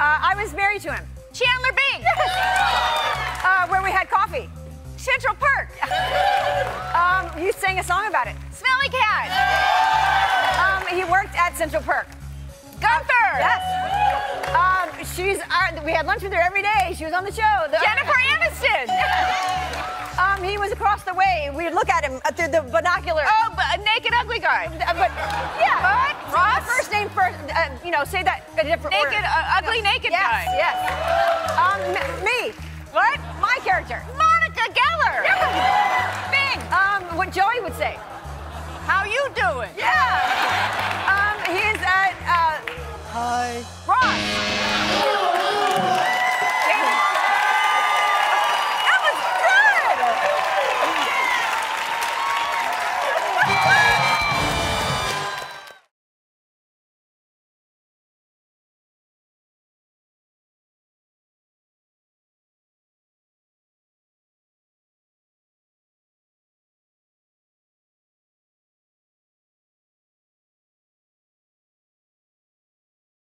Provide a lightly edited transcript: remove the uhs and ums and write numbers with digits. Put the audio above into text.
I was married to him. Chandler Bing. Where we had coffee. Central Perk. You sang a song about it. Smelly Cat. He worked at Central Perk. Gunther. Yes. We had lunch with her every day. She was on the show. Jennifer Aniston. He was across the way. We'd look at him through the binoculars. Oh, but a naked ugly guy. But yeah. But Ross. First name first. You know, say that a different naked, order. Ugly naked guy. Yes. Me. What? My character. Monica Geller. Yeah. Bing. What Joey would say. How you doing? Yeah. He is at. Hi. Ross.